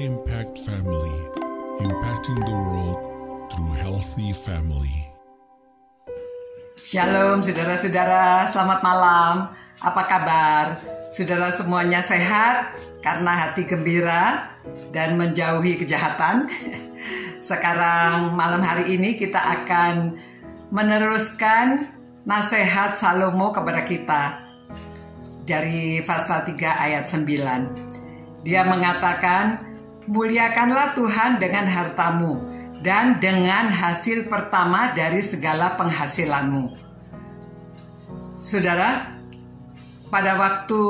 Impact Family, impacting the world through healthy family. Shalom saudara-saudara, selamat malam. Apa kabar? Saudara semuanya sehat karena hati gembira dan menjauhi kejahatan. Sekarang malam hari ini kita akan meneruskan nasihat Salomo kepada kita dari pasal 3 ayat 9. Dia mengatakan, "Muliakanlah Tuhan dengan hartamu dan dengan hasil pertama dari segala penghasilanmu." Saudara, pada waktu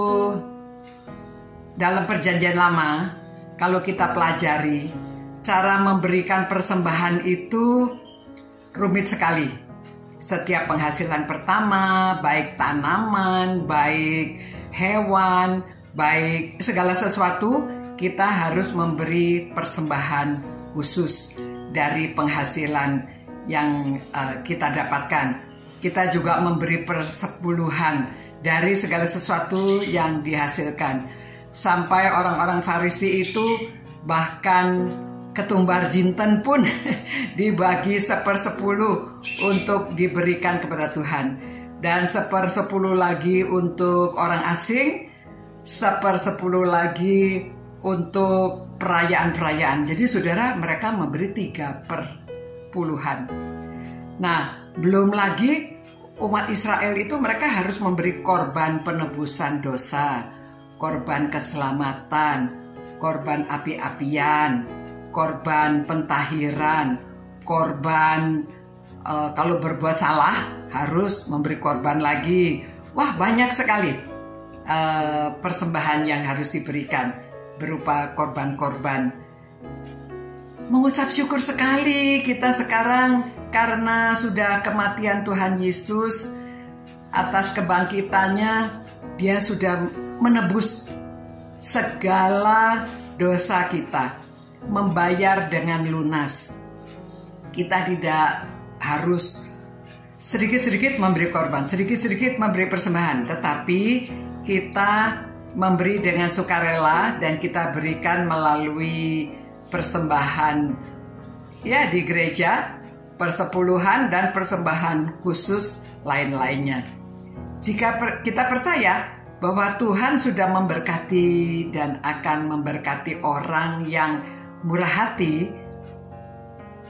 dalam perjanjian lama, kalau kita pelajari, cara memberikan persembahan itu rumit sekali. Setiap penghasilan pertama, baik tanaman, baik hewan, baik segala sesuatu, kita harus memberi persembahan khusus dari penghasilan yang kita dapatkan. Kita juga memberi persepuluhan dari segala sesuatu yang dihasilkan. Sampai orang-orang Farisi itu bahkan ketumbar jinten pun dibagi 1/10 untuk diberikan kepada Tuhan. Dan 1/10 lagi untuk orang asing, 1/10 lagi untuk perayaan-perayaan. Jadi saudara, mereka memberi 3/10. Nah, belum lagi umat Israel itu mereka harus memberi korban penebusan dosa, korban keselamatan, korban api-apian, korban pentahiran, korban kalau berbuat salah harus memberi korban lagi. Wah, banyak sekali persembahan yang harus diberikan berupa korban-korban. Mengucap syukur sekali kita sekarang karena sudah kematian Tuhan Yesus, atas kebangkitannya Dia sudah menebus segala dosa kita, membayar dengan lunas. Kita tidak harus sedikit-sedikit memberi korban, sedikit-sedikit memberi persembahan, tetapi kita memberi dengan sukarela dan kita berikan melalui persembahan ya di gereja, persepuluhan dan persembahan khusus lain-lainnya. Jika kita percaya bahwa Tuhan sudah memberkati dan akan memberkati orang yang murah hati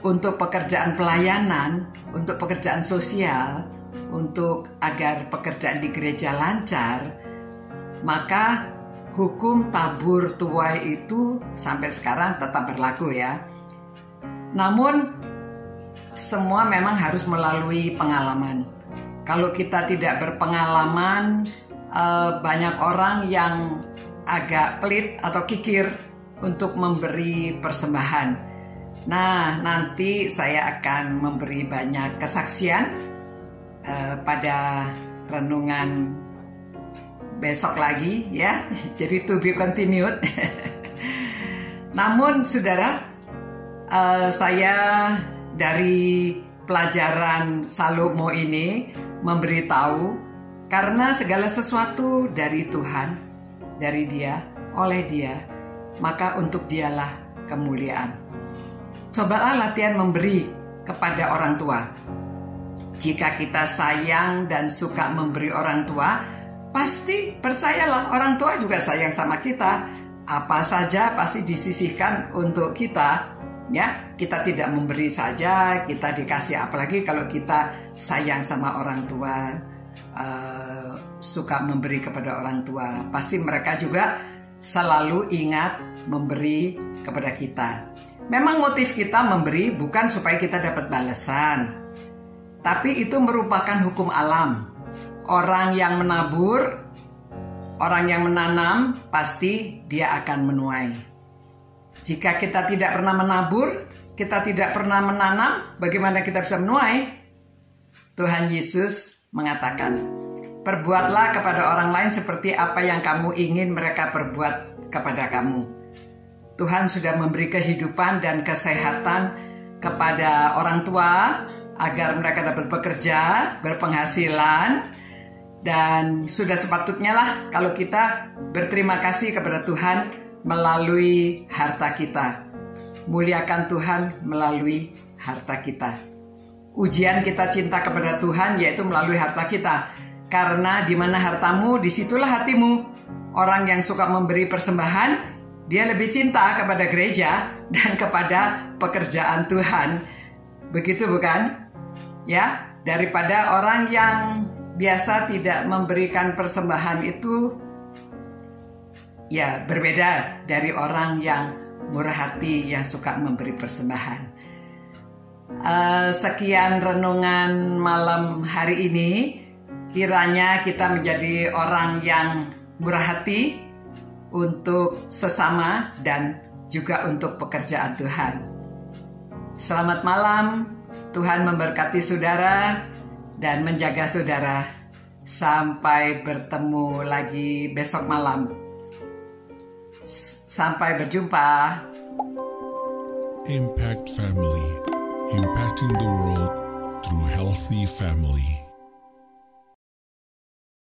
untuk pekerjaan pelayanan, untuk pekerjaan sosial, untuk agar pekerjaan di gereja lancar, maka hukum tabur tuai itu sampai sekarang tetap berlaku ya. Namun semua memang harus melalui pengalaman. Kalau kita tidak berpengalaman, banyak orang yang agak pelit atau kikir untuk memberi persembahan. Nah, nanti saya akan memberi banyak kesaksian pada renungan besok lagi ya, jadi to be continued. Namun saudara, saya dari pelajaran Salomo ini memberitahu karena segala sesuatu dari Tuhan, dari Dia, oleh Dia, maka untuk Dialah kemuliaan. Cobalah latihan memberi kepada orang tua. Jika kita sayang dan suka memberi orang tua, pasti percayalah orang tua juga sayang sama kita. Apa saja pasti disisihkan untuk kita ya. Kita tidak memberi saja, kita dikasih, apalagi kalau kita sayang sama orang tua, suka memberi kepada orang tua, pasti mereka juga selalu ingat memberi kepada kita. Memang motif kita memberi bukan supaya kita dapat balasan, tapi itu merupakan hukum alam. Orang yang menabur, orang yang menanam, pasti dia akan menuai. Jika kita tidak pernah menabur, kita tidak pernah menanam, bagaimana kita bisa menuai? Tuhan Yesus mengatakan, "Perbuatlah kepada orang lain seperti apa yang kamu ingin mereka perbuat kepada kamu." Tuhan sudah memberi kehidupan dan kesehatan kepada orang tua agar mereka dapat bekerja, berpenghasilan. Dan sudah sepatutnya lah kalau kita berterima kasih kepada Tuhan melalui harta kita. Muliakan Tuhan melalui harta kita. Ujian kita cinta kepada Tuhan yaitu melalui harta kita. Karena di mana hartamu, disitulah hatimu. Orang yang suka memberi persembahan, dia lebih cinta kepada gereja dan kepada pekerjaan Tuhan. Begitu bukan? Ya, daripada orang yang biasa tidak memberikan persembahan itu, ya berbeda dari orang yang murah hati yang suka memberi persembahan. Sekian renungan malam hari ini. Kiranya kita menjadi orang yang murah hati untuk sesama dan juga untuk pekerjaan Tuhan. Selamat malam, Tuhan memberkati saudara dan menjaga saudara. Sampai bertemu lagi besok malam. Sampai berjumpa. Impact Family, impacting the world through healthy family.